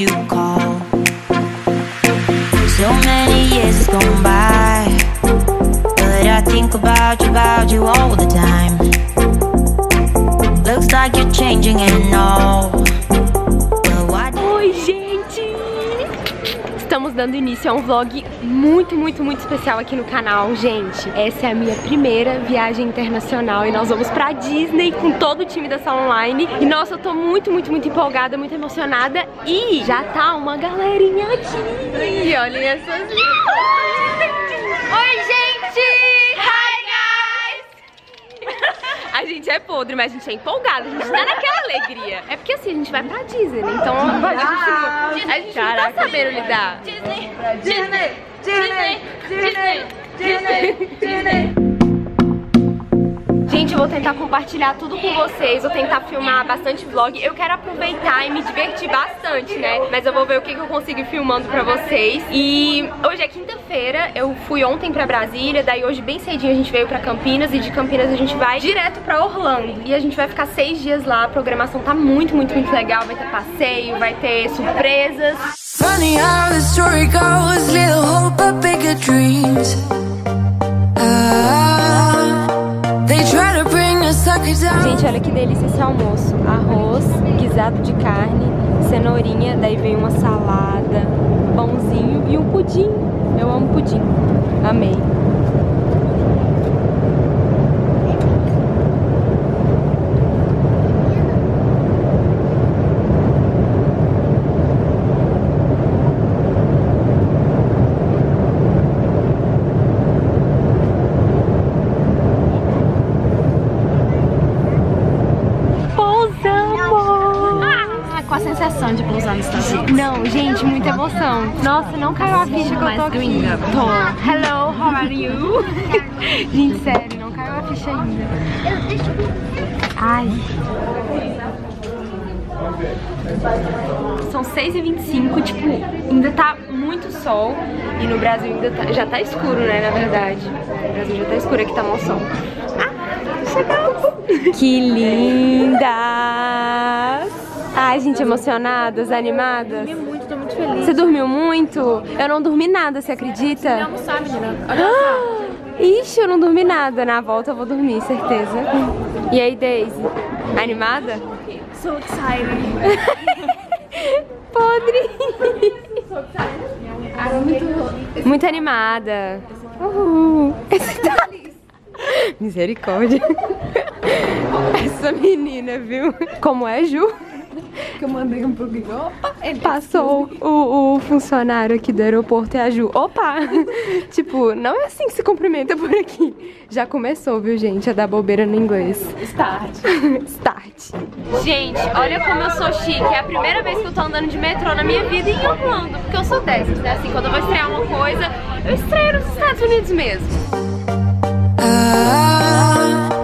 you call. So many years has gone by, but I think about you all the time. Looks like you're changing and all. Oi, gente! Estamos dando início a um vlog muito especial aqui no canal, gente. Essa é a minha primeira viagem internacional e nós vamos pra Disney com todo o time da Salon Line. E nossa, eu tô muito empolgada, muito emocionada e já tá uma galerinha aqui. E olhem essas lindas. Oi, gente! Hi, guys! A gente é podre, mas a gente é empolgada, a gente tá naquela alegria. É porque assim, a gente vai pra Disney, né? Então a gente não tá sabendo lidar. Disney! Disney! Disney, Disney, Disney, Disney. Gente, eu vou tentar compartilhar tudo com vocês, vou tentar filmar bastante vlog. Eu quero aproveitar e me divertir bastante, né? Mas eu vou ver o que eu consigo ir filmando pra vocês. E hoje é quinta-feira, eu fui ontem pra Brasília, daí hoje bem cedinho a gente veio pra Campinas e de Campinas a gente vai direto pra Orlando. E a gente vai ficar 6 dias lá, a programação tá muito legal. Vai ter passeio, vai ter surpresas. Funny how the story goes, little hope but bigger dreams. They try to bring the suckers out. Gente, olha que delícia esse almoço. Arroz, guisado de carne, cenourinha, daí vem uma salada, pãozinho e um pudim. Eu amo pudim. Amei. Não, gente, muita emoção. Nossa, não caiu a ficha que eu tô aqui. Tô. Hello, how are you? Gente, sério, não caiu a ficha ainda. Ai. São 6h25, tipo, ainda tá muito sol. E no Brasil ainda tá, já tá escuro, né, na verdade. No Brasil já tá escuro, aqui tá mó sol. Ah, chegou. Que linda! Ai, gente, emocionadas, animadas. Eu dormi muito, tô muito feliz. Você dormiu muito? Eu não dormi nada, você acredita? Eu não almoçar, menina. Olha só. Ixi, eu não dormi nada. Na volta eu vou dormir, certeza. E aí, Daisy? Animada? So excited. Podre. Muito animada. Uhul. Misericórdia. Essa menina, viu? Como é, Ju? Que eu mandei um pouco igual. Opa, ele passou o funcionário aqui do aeroporto e a Ju. Opa! Tipo, não é assim que se cumprimenta por aqui. Já começou, viu, gente? A dar bobeira no inglês. Start. Start. Gente, olha como eu sou chique. É a primeira vez que eu tô andando de metrô na minha vida em Orlando. Porque eu sou dessas, né? Assim, quando eu vou estrear uma coisa, eu estreio nos Estados Unidos mesmo.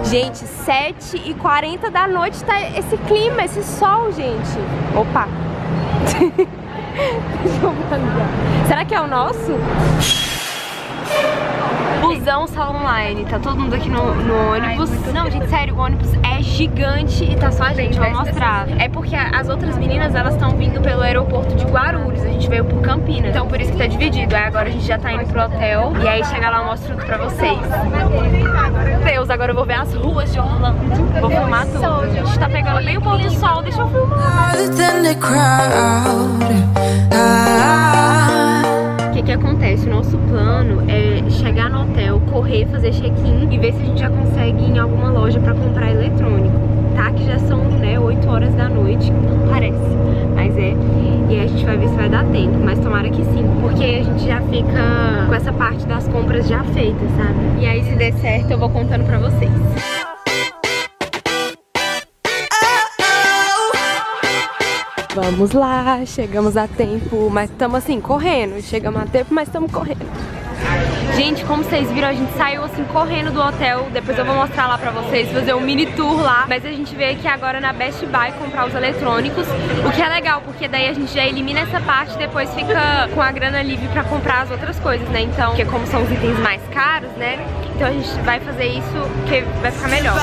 Gente, 7h40 da noite tá esse clima, esse sol, gente. Opa! Será que é o nosso? Busão Salon Line. Tá todo mundo aqui no ônibus. Ai, não, gente, sério, o ônibus é gigante e tá só a gente, vou mostrar. É porque as outras meninas, elas estão vindo pelo aeroporto de Guarulhos. A gente veio por Campinas, então por isso que tá dividido. Aí agora a gente já tá indo pro hotel e aí chega lá eu mostro tudo pra vocês. Deus, agora eu vou ver as ruas de Orlando. Vou filmar tudo. A gente tá pegando bem o pôr do sol, deixa eu filmar. O que acontece? O nosso plano é chegar no hotel, correr, fazer check-in e ver se a gente já consegue ir em alguma loja pra comprar eletrônico. Tá? Que já são, né, 8 horas da noite, não parece, mas é. E aí a gente vai ver se vai dar tempo, mas tomara que sim, porque a gente já fica com essa parte das compras já feita, sabe? E aí se der certo eu vou contando pra vocês. Vamos lá, chegamos a tempo, mas estamos assim, correndo. Chegamos a tempo, mas estamos correndo. Gente, como vocês viram, a gente saiu assim, correndo do hotel. Depois eu vou mostrar lá pra vocês, fazer um mini tour lá. Mas a gente veio aqui agora na Best Buy comprar os eletrônicos. O que é legal, porque daí a gente já elimina essa parte e depois fica com a grana livre pra comprar as outras coisas, né? Então, porque como são os itens mais caros, né? Então a gente vai fazer isso, porque vai ficar melhor.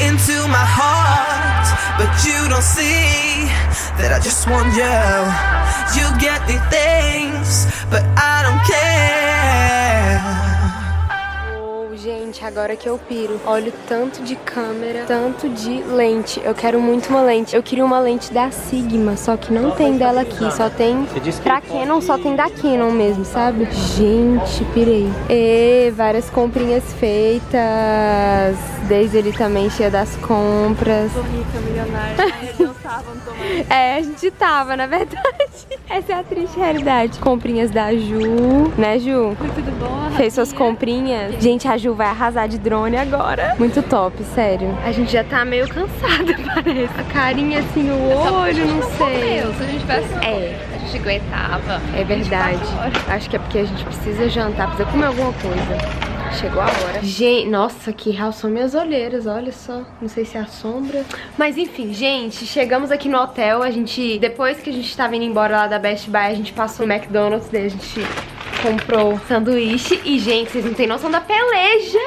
Into my heart, but you don't see that I just want you. You get me things, but I don't care. Oh, gente, agora que eu piro. Olho tanto de câmera, tanto de lente. Eu quero muito uma lente. Eu queria uma lente da Sigma, só que não tem dela aqui. Só tem pra Canon, só tem da Canon mesmo, sabe? Gente, pirei. E várias comprinhas feitas. Desde ele também cheia das compras. Tô rica, milionária. É, a gente tava, na verdade. Essa é a triste realidade. Comprinhas da Ju, né, Ju? Foi tudo bom? Fez suas comprinhas. Gente, a Ju vai arrasar de drone agora. Muito top, sério. A gente já tá meio cansada, parece. A carinha assim no olho, não sei. Se a gente tivesse... É. A gente aguentava. É verdade. Acho que é porque a gente precisa jantar, precisa comer alguma coisa. Chegou a hora. Gente, nossa, que real são minhas olheiras, olha só. Não sei se é a sombra. Mas enfim, gente, chegamos aqui no hotel. A gente, depois que a gente tava indo embora lá da Best Buy, a gente passou no McDonald's, daí a gente comprou sanduíche. E, gente, vocês não têm noção da peleja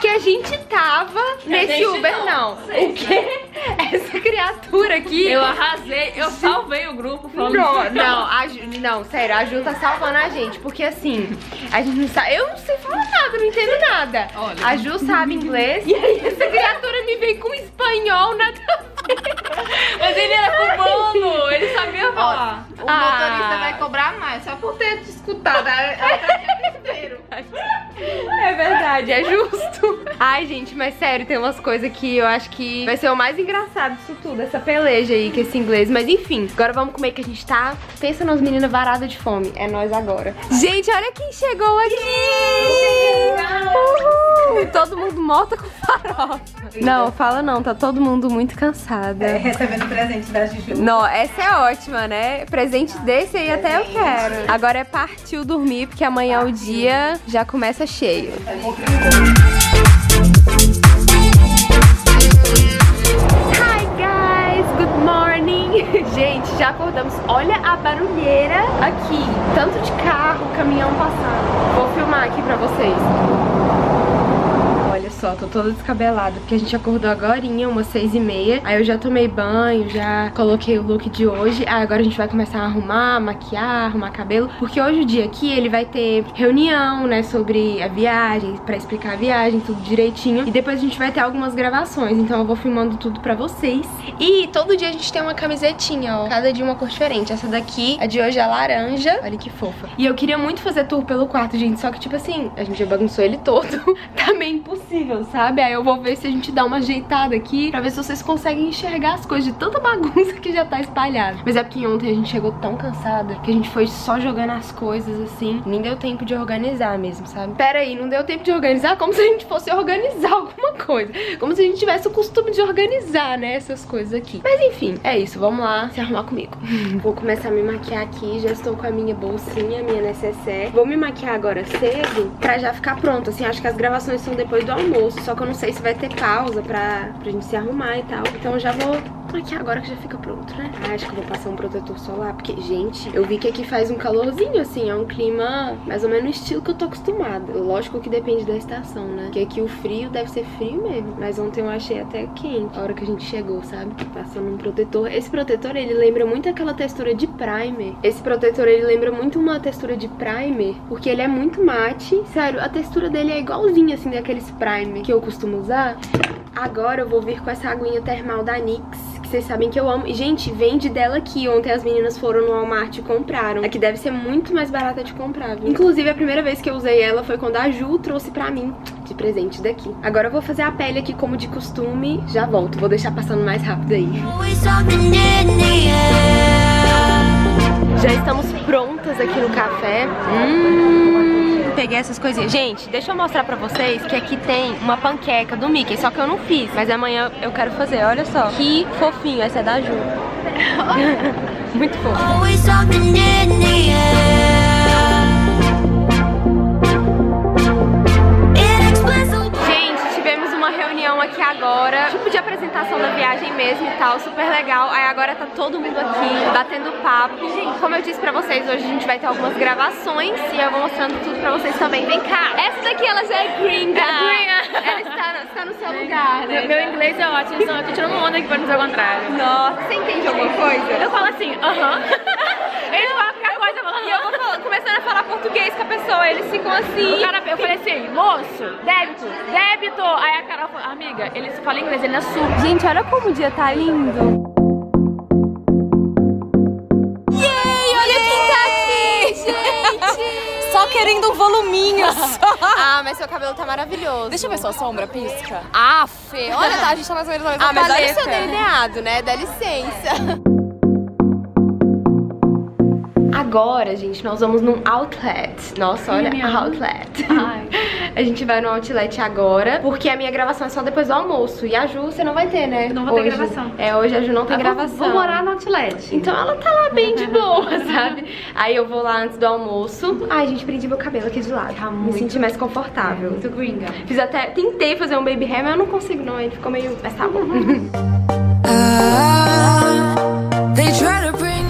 que a gente tava nesse Uber, não. O quê? Essa criatura aqui... Eu arrasei, eu salvei o grupo. Falando não, sério, a Ju tá salvando a gente. Porque assim, a gente não sabe... Eu não sei falar nada, não entendo nada. Olha. A Ju sabe inglês. E aí essa criatura me vem com espanhol na cabeça. Mas ele era cubano, ele sabia falar. Ó, o motorista vai cobrar mais, só por ter te escutado. É verdade, é justo. Ai, gente, mas sério, tem umas coisas que eu acho que vai ser o mais engraçado disso tudo, essa peleja aí com esse inglês. Mas enfim, agora vamos comer que a gente tá... Pensa nas meninas varadas de fome, é nós agora. Gente, olha quem chegou aqui! Uhul! Todo mundo morta com farofa. Não, fala não, tá todo mundo muito cansada. É, recebendo presente da Juju. Não, essa é ótima, né? Presente desse aí até eu quero. Agora é partiu dormir, porque amanhã o dia já começa cheio. Hi guys, good morning. Gente, já acordamos. Olha a barulheira aqui. Tanto de carro, caminhão passando. Vou filmar aqui pra vocês. Só, tô toda descabelada, porque a gente acordou agorinha, umas 6h30. Aí eu já tomei banho, já coloquei o look de hoje. Aí agora a gente vai começar a arrumar, maquiar, arrumar cabelo. Porque hoje o dia aqui, ele vai ter reunião, né, sobre a viagem, pra explicar a viagem, tudo direitinho. E depois a gente vai ter algumas gravações, então eu vou filmando tudo pra vocês. E todo dia a gente tem uma camisetinha, ó. Cada dia uma cor diferente. Essa daqui, a de hoje é laranja. Olha que fofa. E eu queria muito fazer tour pelo quarto, gente. Só que, tipo assim, a gente já bagunçou ele todo. Tá meio impossível, sabe? Aí eu vou ver se a gente dá uma ajeitada aqui pra ver se vocês conseguem enxergar as coisas de tanta bagunça que já tá espalhada. Mas é porque ontem a gente chegou tão cansada que a gente foi só jogando as coisas assim. Nem deu tempo de organizar mesmo, sabe? Pera aí, não deu tempo de organizar? Como se a gente fosse organizar alguma coisa. Como se a gente tivesse o costume de organizar, né? Essas coisas aqui. Mas enfim, é isso. Vamos lá se arrumar comigo. Vou começar a me maquiar aqui. Já estou com a minha bolsinha, minha necessaire. Vou me maquiar agora cedo pra já ficar pronta, assim. Acho que as gravações são depois do almoço. Só que eu não sei se vai ter pausa pra gente se arrumar e tal. Então eu já vou aqui agora que já fica pronto, né? Ah, acho que eu vou passar um protetor solar, porque, gente, eu vi que aqui faz um calorzinho, assim. É um clima mais ou menos no estilo que eu tô acostumada. Lógico que depende da estação, né? Porque aqui o frio deve ser frio mesmo. Mas ontem eu achei até quente a hora que a gente chegou, sabe? Passando um protetor. Esse protetor, ele lembra muito aquela textura de primer. Esse protetor, ele lembra muito uma textura de primer, porque ele é muito mate. Sério, a textura dele é igualzinha, assim, daqueles primer que eu costumo usar. Agora eu vou vir com essa aguinha termal da NYX, que vocês sabem que eu amo. E, gente, vende dela aqui. Ontem as meninas foram no Walmart e compraram. Aqui deve ser muito mais barata de comprar, viu? Inclusive, a primeira vez que eu usei ela foi quando a Ju trouxe pra mim de presente daqui. Agora eu vou fazer a pele aqui como de costume. Já volto, vou deixar passando mais rápido aí. Já estamos prontas aqui no café. Peguei essas coisinhas. Gente, deixa eu mostrar pra vocês que aqui tem uma panqueca do Mickey, só que eu não fiz. Mas amanhã eu quero fazer, olha só. Que fofinho, essa é da Ju. Muito fofo. Gente, tivemos uma reunião aqui agora, tipo de apresentação da viagem mesmo e tal, super legal. Aí agora tá todo mundo aqui, batendo papo. Como eu disse pra vocês, hoje a gente vai ter algumas gravações e eu vou mostrando tudo pra vocês também. Vem cá! Essa daqui, ela já é gringa! É gringa! Ela está no seu lugar. né? Meu inglês é ótimo, então eu tô tirando onda aqui pra não dizer o contrário. Nossa, você entende alguma coisa? Eu falo assim, aham. Eles falam qualquer coisa, falando. E eu vou falando, começando a falar português com a pessoa, eles ficam assim. O cara, eu falei assim, moço, débito, débito. Aí a Carol falou, amiga, eles falam inglês, ele não é surdo. Gente, olha como o dia tá lindo. Só querendo um voluminho. Ah, mas seu cabelo tá maravilhoso. Deixa eu ver sua sombra, pisca. Ah, Fê, olha, tá, a gente tá mais ou menos na mesma paleta. Ah, mas olha o seu delineado, né? Dá licença. Agora, gente, nós vamos num outlet. Nossa, olha, outlet. Ai. A gente vai no outlet agora, porque a minha gravação é só depois do almoço. E a Ju, você não vai ter, né? Eu não vou ter gravação. É, hoje a Ju não tem gravação. Vou morar no outlet. Então ela tá lá bem de boa, sabe? Aí eu vou lá antes do almoço. Ai, gente, prendi meu cabelo aqui de lado. Tá muito... Me senti mais confortável. É, muito gringa. Fiz até... Tentei fazer um baby hair, mas eu não consigo não, ele ficou meio... Mas tá bom.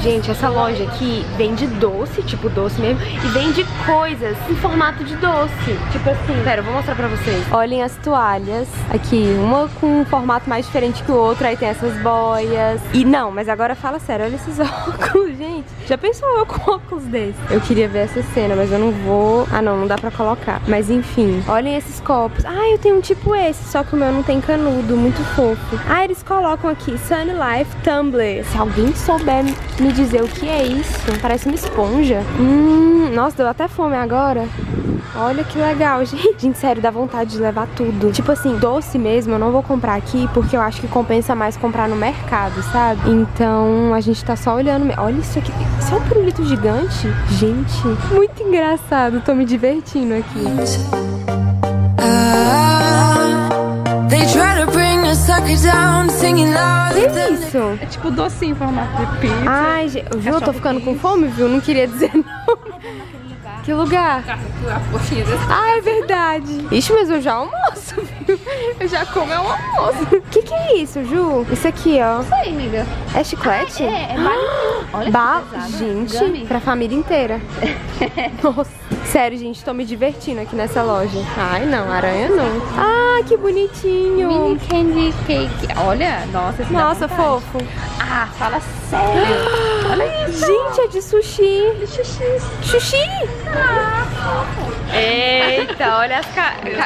Gente, essa loja aqui vende doce, tipo doce mesmo, e vende coisas em formato de doce. Tipo assim, pera, eu vou mostrar pra vocês. Olhem as toalhas, aqui, uma com um formato mais diferente que o outro, aí tem essas boias. E não, mas agora fala sério, olha esses óculos, gente. Já pensou eu com óculos desse? Eu queria ver essa cena, mas eu não vou... Ah não, não dá pra colocar. Mas enfim, olhem esses copos. Ah, eu tenho um tipo esse, só que o meu não tem canudo, muito fofo. Ah, eles colocam aqui, Sunny Life Tumbler. Se alguém souber me dizer o que é isso, parece uma esponja. Nossa, deu até fome agora. Olha que legal, gente. Gente, sério, dá vontade de levar tudo. Tipo assim, doce mesmo, eu não vou comprar aqui, porque eu acho que compensa mais comprar no mercado, sabe? Então a gente tá só olhando. Olha isso aqui, isso é um pirulito gigante? Gente, muito engraçado, tô me divertindo aqui. Que isso? É tipo docinho em formato de pizza. Ai, viu? Eu tô ficando com fome, viu? Não queria dizer não. Que lugar? Ah, é verdade. Ixi, mas eu já almoço, viu? Eu já como é um almoço. Que é isso, Ju? Isso aqui, ó. Isso aí, amiga. É chiclete? É balinho. Olha que gente, gummy. Pra família inteira. Nossa. Sério, gente, tô me divertindo aqui nessa loja. Ai, não, aranha não. Ah, que bonitinho. Mini candy cake. Olha, nossa. Nossa, fofo. Ah, fala sério. Olha isso. Gente, é de sushi. É de sushi. Sushi? Ah, fofo. Eita, olha as caroceira.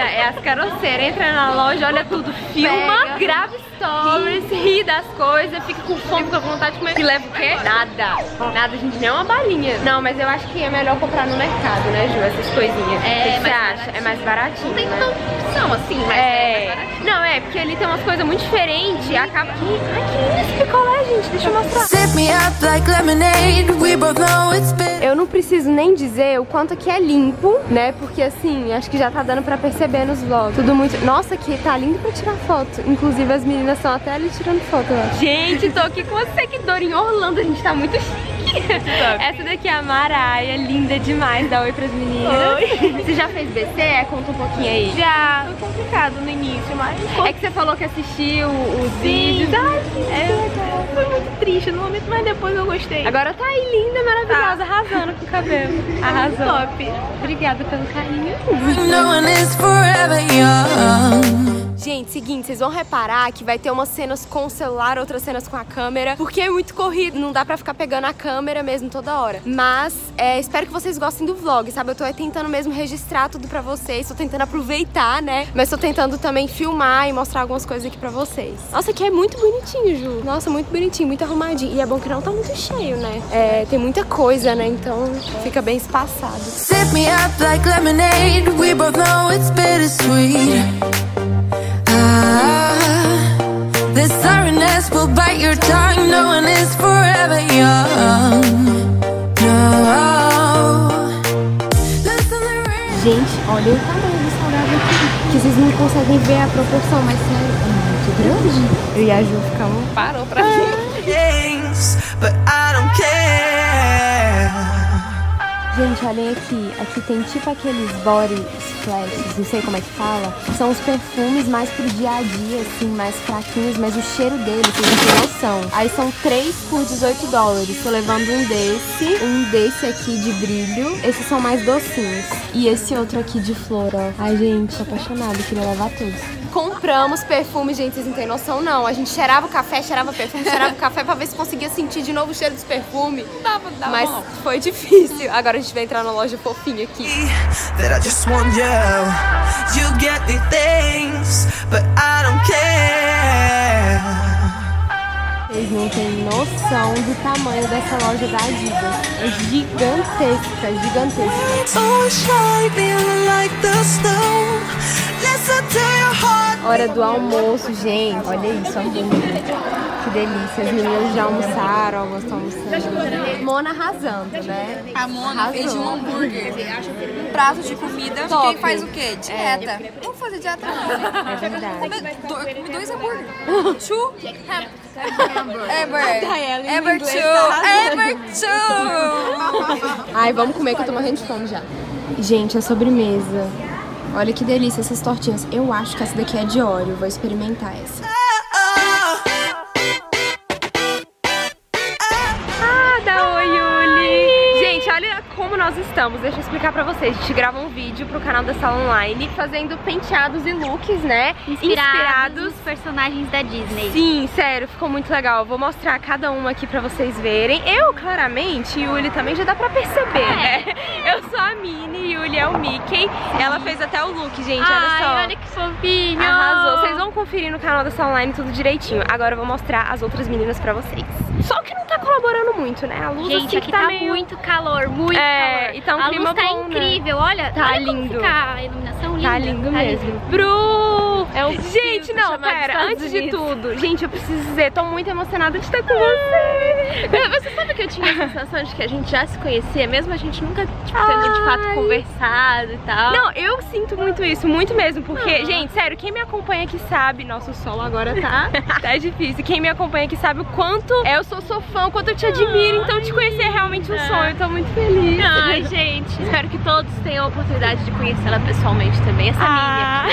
É as caroceiras. Entra na loja, olha tudo. Filma, pega, grava stories, ri das coisas, fica com fome, fica com vontade de comer. E leva o quê? Nada. Nada, gente, nem uma balinha. Não, mas eu acho que é melhor comprar no mercado, né, Ju? Essas coisinhas. É, o que você acha? É mais baratinho. Não tem tanta opção assim, mas é mais baratinho. Não, é, porque ali tem umas coisas muito diferentes. E acaba. Ai, que isso, picolé, gente. Deixa eu mostrar. Eu não preciso nem dizer o quanto aqui é limpo, né? Porque assim, acho que já tá dando pra perceber nos vlogs. Tudo muito... Nossa, aqui tá lindo pra tirar foto. Inclusive as meninas estão até ali tirando foto, eu acho. Gente, tô aqui com a seguidora em Orlando. A gente tá muito chique. Essa daqui é a Maraia, linda demais. Dá oi pras meninas. Oi. Você já fez BC? Conta um pouquinho aí. Já. Foi complicado no início, mas... É que você falou que assistiu os vídeos. Ai, gente, é legal. Foi muito triste no momento, mas depois eu gostei. Agora tá aí, linda, maravilhosa, arrasando com o cabelo. Arrasou. Top. Obrigada pelo carinho. Gente, seguinte, vocês vão reparar que vai ter umas cenas com o celular, outras cenas com a câmera, porque é muito corrido, não dá pra ficar pegando a câmera mesmo toda hora. Mas, espero que vocês gostem do vlog, sabe? Eu tô tentando mesmo registrar tudo pra vocês, tô tentando aproveitar, né? Mas tô tentando também filmar e mostrar algumas coisas aqui pra vocês. Nossa, aqui é muito bonitinho, Ju. Nossa, muito bonitinho, muito arrumadinho. E é bom que não tá muito cheio, né? É, tem muita coisa, né? Então, fica bem espaçado. Sip me up like lemonade, we both know it's bittersweet. This sorrowness will bite your tongue. No one is forever young. No. Gente, olha o tamanho do salgado aqui. Que vocês não conseguem ver a proporção, mas sério, é muito grande. Eu e a Ju ficamos. Parou pra gente. Yes, but I don't care. Gente, olhem aqui. Aqui tem tipo aqueles bodies flashes, não sei como é que fala, são os perfumes mais pro dia a dia, assim, mais fraquinhos, mas o cheiro deles, vocês não têm noção. Aí são 3 por 18 dólares, tô levando um desse aqui de brilho, esses são mais docinhos, e esse outro aqui de flor, ó. Ai, gente, tô apaixonada, queria levar todos. Compramos perfume, gente, vocês não tem noção não. A gente cheirava o café, cheirava perfume, cheirava o café pra ver se conseguia sentir de novo o cheiro dos perfumes. Mas foi difícil. Agora a gente vai entrar na loja fofinha aqui. Vocês não têm noção do tamanho dessa loja da Adidas. É gigantesca, gigantesca. Hora do almoço, gente. Olha isso, que delícia. As meninas já almoçaram, algumas estão almoçando. Mona arrasando, né? A Mona arrasou. Fez um hambúrguer. Prato de comida. Top. Quem faz o quê? Dieta. Não vou fazer dieta não. É verdade. Eu comi 2 hambúrguer. Two Ever two. Ai, vamos comer que eu tô morrendo de fome já. Gente, a sobremesa. Olha que delícia essas tortinhas. Eu acho que essa daqui é de Oreo. Vou experimentar essa. Ah, da Oyuli! Gente, olha como nós estamos. Deixa eu explicar pra vocês. A gente gravou um vídeo pro canal da Salon Line fazendo penteados e looks, né? Inspirados nos personagens da Disney. Sim, sério. Ficou muito legal. Vou mostrar cada uma aqui pra vocês verem. Eu, claramente, e o Yuli também já dá pra perceber, né? Eu sou a Minnie. Ele é o Mickey, ela fez até o look, gente, olha só. Ai, olha que fofinho. Arrasou, vocês vão conferir no canal da Salon Line tudo direitinho. Agora eu vou mostrar as outras meninas pra vocês. Só que não tá colaborando muito, né? A luz, gente, assim, aqui tá meio... muito calor, muito calor. E tá um clima bom, né? A luz tá incrível, olha. Tá lindo. A iluminação linda. Tá lindo mesmo. Bru! É um... Gente, não, pera, antes de tudo, gente, eu preciso dizer, tô muito emocionada de estar com você. Você sabe que eu tinha a sensação de que a gente já se conhecia, mesmo a gente nunca, tipo, tendo de fato conversado e tal. Não, eu sinto muito isso, muito mesmo, porque, gente, sério, quem me acompanha aqui sabe, nossa, o sol agora tá, tá difícil. Quem me acompanha aqui sabe o quanto eu sou fã, o quanto eu te admiro, então te conhecer é realmente um sonho, eu tô muito feliz. Ai, gente, espero que todos tenham a oportunidade de conhecê-la pessoalmente também, essa minha.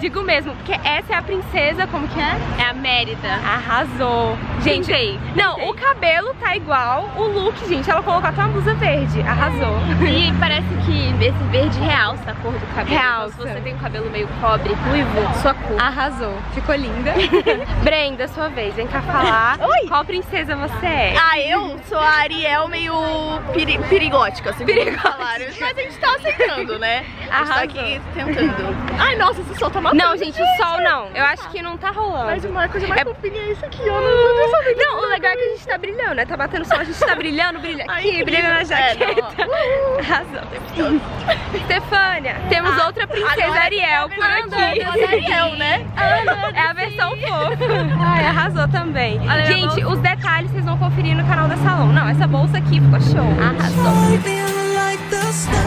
Digo mesmo, porque essa é a princesa, como que é? É a Mérida. Arrasou. Gente, não, o cabelo tá igual, o look, gente, ela colocou até uma blusa verde, arrasou. E parece que esse verde realça a cor do cabelo. Realça. Então, se você tem um cabelo meio cobre, ruivo, sua cor. Arrasou. Ficou linda. Brenda, sua vez, vem cá falar. Oi. Qual princesa você é? Ah, eu sou a Ariel meio perigótica, assim. Perigótica. Mas a gente tá aceitando, né? A gente tá aqui tentando. Ai, nossa, esse sol tá matando. Não, gente, o sol não. Eu acho que não tá rolando. Mas o Marco de mais fofinho é isso aqui, ó. Não, o legal é que a gente tá brilhando, né? Tá batendo sol, a gente tá brilhando, brilha aqui, brilha na jaqueta. Arrasou. Stefânia, temos outra princesa Ariel por aqui. Ariel, né? É a versão fofa. Ai, arrasou também. Gente, os detalhes vocês vão conferir no canal da Salon. Não, essa bolsa aqui ficou show. Arrasou.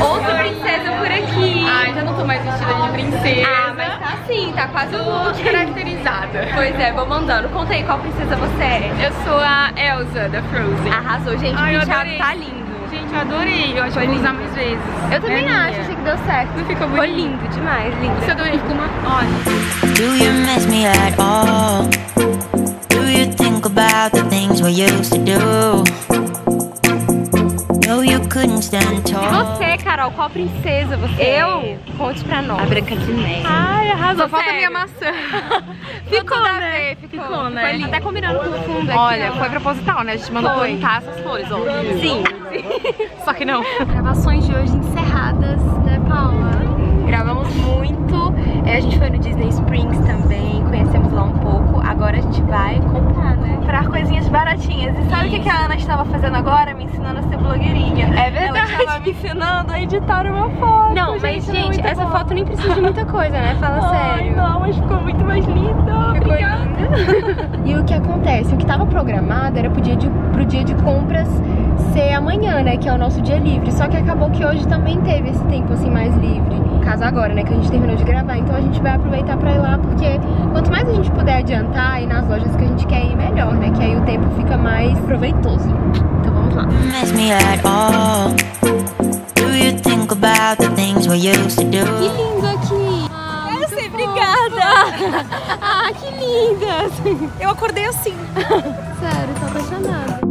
Outra princesa por aqui. Ai, já não tô mais vestida de princesa. Ah, mas tá sim, tá quase um caracterizada. Pois é, vou mandando. Conta aí qual princesa você é. Eu sou a Elsa, da Frozen. Arrasou, gente, o penteado tá lindo. Gente, eu adorei, eu acho que vou usar mais vezes. Eu também achei que deu certo. Não ficou bonito? Ficou lindo demais, lindo. Você também ficou uma ótima. Do you miss me at all? Do you think about the things we used to do? E você, Carol, qual princesa você é? Eu? Conte pra nós. A Branca de Neve. Ai, arrasou. Só falta a minha maçã. Ficou, né? Ficou, né? Até combinando com o fundo aqui. Olha, foi proposital, né? A gente mandou plantar essas flores, ó. Sim. Só que não. Gravações de hoje encerradas, né, Paula? Gravamos muito. A gente foi no Disney Springs também, conhecemos lá um pouco. Agora a gente vai comprar, né? Comprar coisinhas baratinhas. E sabe o que a Ana estava fazendo agora? Me ensinando a ser blogueirinha. É verdade. Ela estava me ensinando a editar uma foto. Não, mas gente, essa foto nem precisa de muita coisa, né? Fala sério. Não, mas ficou muito mais linda. Ficou linda. E o que acontece? O que estava programado era pro dia de compras ser amanhã, né? Que é o nosso dia livre. Só que acabou que hoje também teve esse tempo assim mais livre. Caso agora, né? Que a gente terminou de gravar. Então a gente vai aproveitar pra ir lá, porque quanto mais a gente puder adiantar e nas lojas que a gente quer ir, melhor, né? Que aí o tempo fica mais proveitoso. Então vamos lá. talk about the things we used to do. Que lindo aqui! Ah, eu sei, obrigada! Ah, que linda! Eu acordei assim. Sério, tô apaixonada.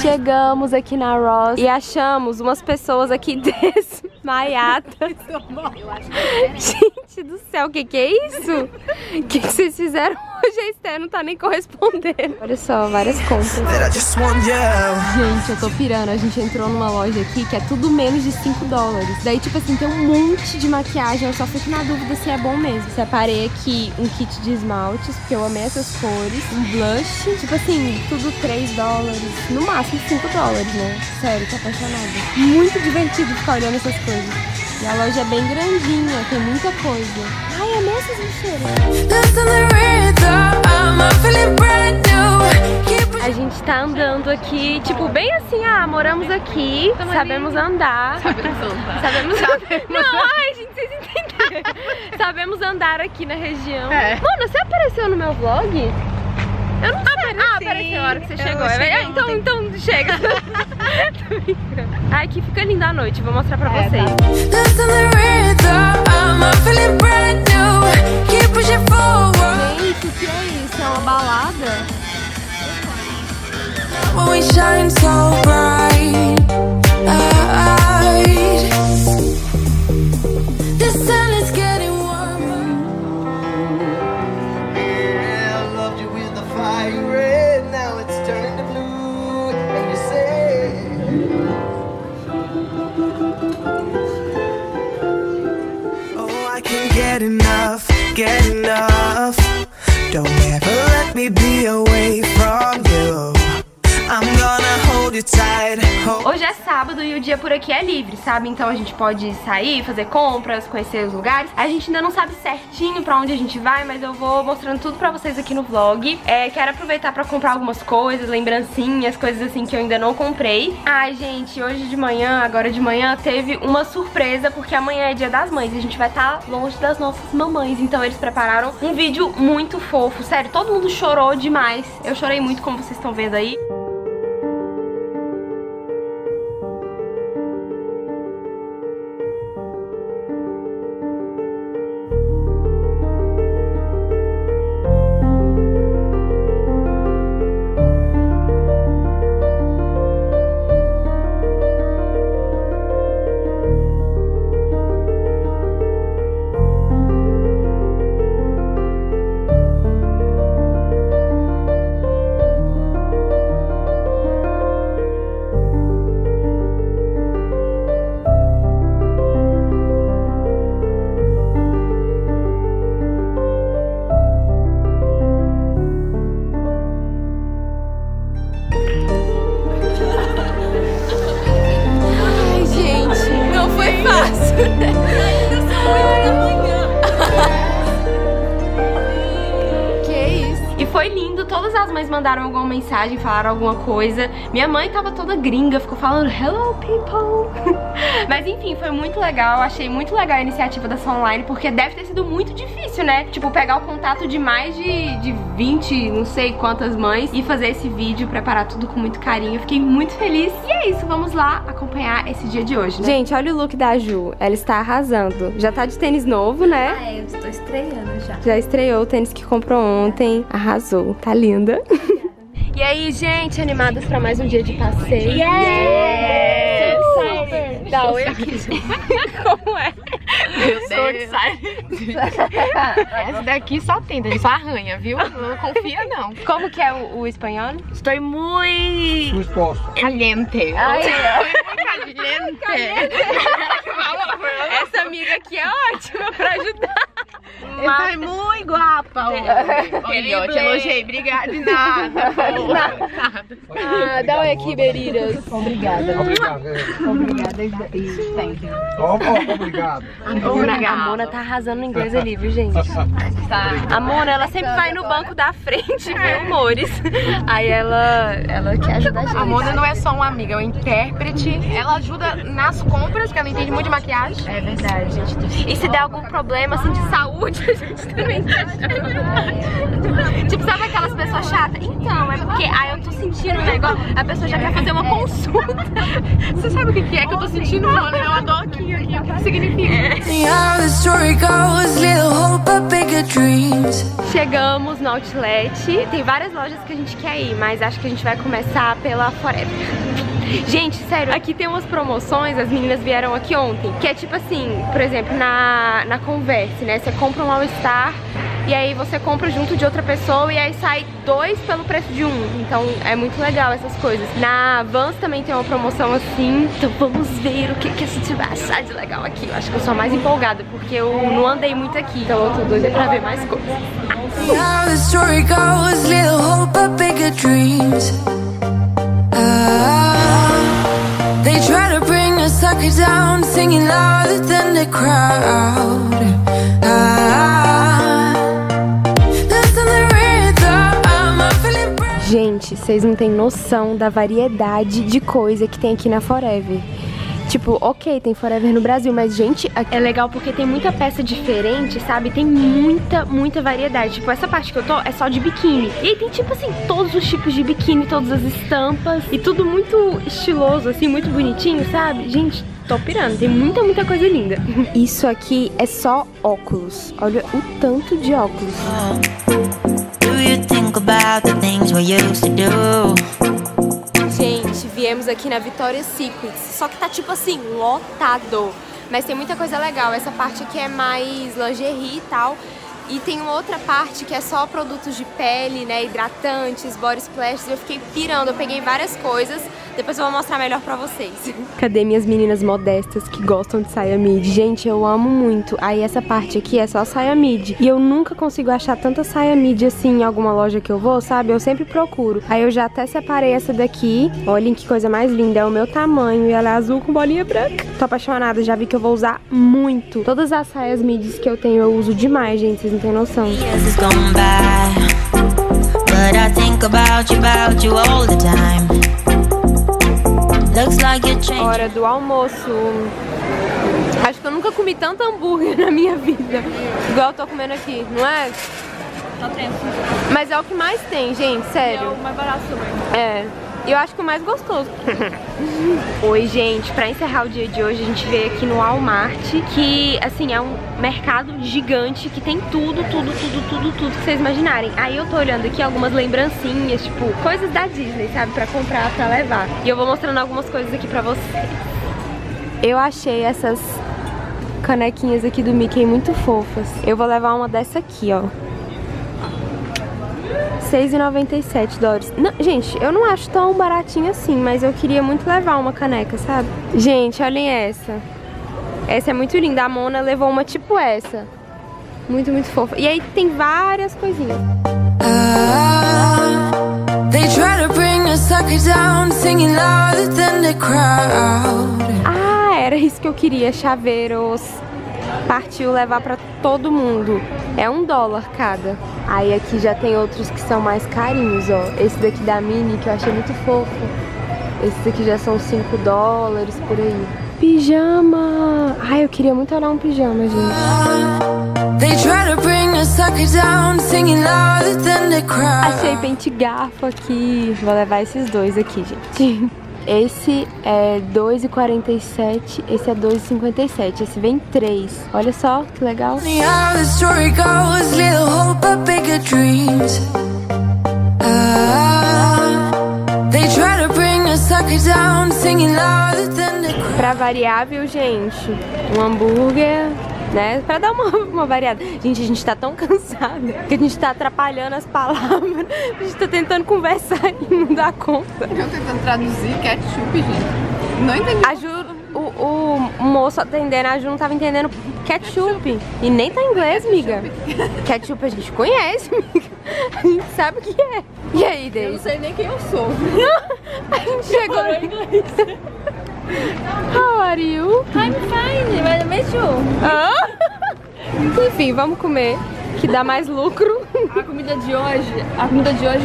Chegamos aqui na Ross e achamos umas pessoas aqui desmaiadas. Gente do céu, o que é isso? O que vocês fizeram hoje? A Esther não tá nem correspondendo. Olha só, várias compras. Gente, eu tô pirando. A gente entrou numa loja aqui que é tudo menos de 5 dólares. Daí, tipo assim, tem um monte de maquiagem. Eu só fico na dúvida se é bom mesmo. Separei aqui um kit de esmaltes, porque eu amei essas cores. Um blush. Tipo assim, tudo 3 dólares. No máximo. 5 dólares, né? Sério, tô apaixonada. Muito divertido ficar olhando essas coisas. E a loja é bem grandinha, tem muita coisa. Ai, amei essas lixeiras. A gente tá andando aqui, tipo, bem assim, ah, moramos aqui, sabemos andar. Sabemos andar. Não, ai, gente, vocês entenderam. Sabemos andar aqui na região. É. Mano, você apareceu no meu vlog? Eu não sei. Ah, apareceu a hora que você chegou. Então chega. Tô brincando. Ai, aqui fica linda a noite. Vou mostrar pra vocês. Tá. Gente, o que é isso? É uma balada? Hoje é sábado e o dia por aqui é livre, sabe? Então a gente pode sair, fazer compras, conhecer os lugares. A gente ainda não sabe certinho pra onde a gente vai, mas eu vou mostrando tudo pra vocês aqui no vlog. Quero aproveitar pra comprar algumas coisas, lembrancinhas, coisas assim que eu ainda não comprei. Ai, gente, hoje de manhã, agora de manhã, teve uma surpresa, porque amanhã é dia das mães e a gente vai estar longe das nossas mamães. Então eles prepararam um vídeo muito fofo, sério, todo mundo chorou demais. Eu chorei muito, como vocês estão vendo aí. Mandaram alguma mensagem, falaram alguma coisa. Minha mãe tava toda gringa, ficou falando hello people. Mas enfim, foi muito legal. Achei muito legal a iniciativa da Salon Line, porque deve ter sido muito difícil, né? Tipo, pegar o contato de mais de 20, não sei quantas mães e fazer esse vídeo, preparar tudo com muito carinho. Eu fiquei muito feliz. E é isso, vamos lá acompanhar esse dia de hoje, né? Gente, olha o look da Ju. Ela está arrasando. Já tá de tênis novo, né? Ah, é, eu estou estreando já. Já estreou o tênis que comprou ontem. Arrasou. Tá linda. E aí, gente, animadas pra mais um dia de passeio? Yeah! Yeah! Super! Dá oi aqui. Como é? Meu Deus! Essa daqui só tenta, só arranha, viu? Não confia, não. Como que é o espanhol? Estou muito... caliente. Ai, muito caliente. Essa amiga aqui é ótima pra ajudar. Mas... Ele tá muito guapa. Ele eu te elogiei, obrigada. De nada. Ah, dá oi aqui, Beriras. Obrigada. Obrigada. Obrigada. A Mona tá arrasando no inglês ali, viu, gente? A Mona, ela sempre vai no banco da frente, viu, amores? Aí ela quer ajudar a gente. A Mona não é só uma amiga, é uma intérprete. Ela ajuda nas compras, que ela entende muito de maquiagem. É verdade, gente. E se der algum problema, assim, de saúde... a gente também tá achando. Tipo, sabe aquelas pessoas chatas? Então, é porque, eu tô sentindo um negócio, a pessoa já quer fazer uma consulta. Você sabe o que é que eu tô sentindo? Não, eu adoro aqui, o que significa? Chegamos no Outlet, tem várias lojas que a gente quer ir, mas acho que a gente vai começar pela Forever. Gente, sério, aqui tem umas promoções, as meninas vieram aqui ontem, que é tipo assim, por exemplo, na Converse, né? Você compra um All-Star e aí você compra junto de outra pessoa e aí sai dois pelo preço de um. Então é muito legal essas coisas. Na Vans também tem uma promoção assim, então vamos ver o que a gente vai achar de legal aqui. Eu acho que eu sou a mais empolgada, porque eu não andei muito aqui, então eu tô doida pra ver mais coisas. They try to bring a sucker down, singing louder than the crowd. Gente, vocês não têm noção da variedade de coisa que tem aqui na Forever. Tipo, ok, tem Forever no Brasil, mas, gente, é legal porque tem muita peça diferente, sabe? Tem muita variedade. Tipo, essa parte que eu tô é só de biquíni. E aí tem, tipo assim, todos os tipos de biquíni, todas as estampas. E tudo muito estiloso, assim, muito bonitinho, sabe? Gente, tô pirando. Tem muita coisa linda. Isso aqui é só óculos. Olha o tanto de óculos. Do you think about the things we used to do? Gente, viemos aqui na Victoria's Secret, só que tá tipo assim, lotado. Mas tem muita coisa legal, essa parte aqui é mais lingerie e tal. E tem uma outra parte que é só produtos de pele, né, hidratantes, body splashes. Eu fiquei pirando, eu peguei várias coisas. Depois eu vou mostrar melhor pra vocês. Cadê minhas meninas modestas que gostam de saia midi? Gente, eu amo muito. Aí essa parte aqui é só saia midi. E eu nunca consigo achar tanta saia midi assim em alguma loja que eu vou, sabe? Eu sempre procuro. Aí eu já até separei essa daqui. Olhem que coisa mais linda. É o meu tamanho e ela é azul com bolinha branca. Tô apaixonada, já vi que eu vou usar muito. Todas as saias midis que eu tenho eu uso demais, gente. Vocês não têm noção. Hora do almoço. Acho que eu nunca comi tanto hambúrguer na minha vida. Igual eu tô comendo aqui, não é? Tá tenso. Mas é o que mais tem, gente, sério. É o mais barato também. É. E eu acho que o mais gostoso. Oi, gente, pra encerrar o dia de hoje, a gente veio aqui no Walmart, que, assim, é um mercado gigante, que tem tudo que vocês imaginarem. Aí eu tô olhando aqui algumas lembrancinhas, tipo, coisas da Disney, sabe, pra comprar, pra levar. E eu vou mostrando algumas coisas aqui pra vocês. Eu achei essas canequinhas aqui do Mickey muito fofas. Eu vou levar uma dessa aqui, ó. $6,97. Não, gente, eu não acho tão baratinho assim, mas eu queria muito levar uma caneca, sabe? Gente, olhem essa. Essa é muito linda. A Mona levou uma tipo essa. Muito fofa. E aí tem várias coisinhas. Ah, era isso que eu queria, chaveiros. Partiu levar pra todo mundo. É $1 cada. Aí aqui já tem outros que são mais carinhos, ó. Esse daqui da Minnie, que eu achei muito fofo. Esses aqui já são $5 por aí. Pijama! Ai, eu queria muito olhar um pijama, gente. Achei pente garfo aqui. Vou levar esses dois aqui, gente. Esse é $2,47, esse é $2,57, esse vem 3. Olha só, que legal. Pra variar, viu, gente? Um hambúrguer, né? Pra dar uma variada. Gente, a gente tá tão cansada que a gente tá atrapalhando as palavras. A gente tá tentando conversar e não dá conta. Eu tentando traduzir ketchup, gente. Não entendi. A Ju, o moço atendendo, a Ju não tava entendendo ketchup. E nem tá em inglês, miga. Ketchup a gente conhece, miga. A gente sabe o que é. E aí, Deise? Eu não sei nem quem eu sou. A gente chegou em inglês. How are you? I'm fine, mas eu mexo. Enfim, vamos comer, que dá mais lucro. A comida de hoje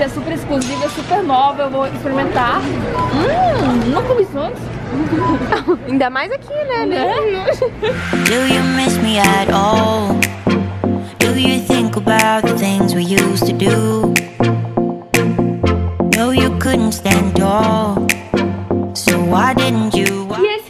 é super exclusiva, super nova, eu vou experimentar. Não comi isso antes. Ainda mais aqui, né? Do you miss me at all? Do about the things we used to do. No, you couldn't stand tall, so why didn't you?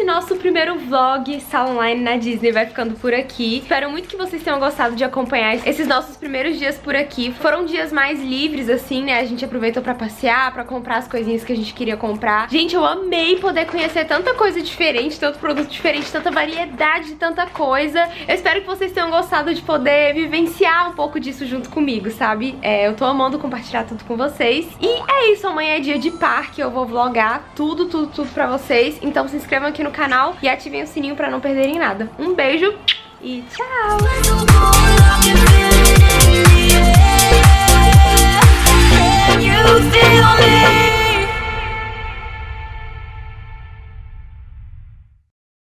Nosso primeiro vlog Salon Line na Disney vai ficando por aqui. Espero muito que vocês tenham gostado de acompanhar esses nossos primeiros dias por aqui. Foram dias mais livres, assim, né? A gente aproveitou pra passear, pra comprar as coisinhas que a gente queria comprar. Gente, eu amei poder conhecer tanta coisa diferente, tanto produto diferente, tanta variedade, tanta coisa. Eu espero que vocês tenham gostado de poder vivenciar um pouco disso junto comigo, sabe? Eu tô amando compartilhar tudo com vocês. E é isso, amanhã é dia de parque, eu vou vlogar tudo pra vocês. Então se inscrevam aqui no canal e ativem o sininho pra não perderem nada. Um beijo e tchau!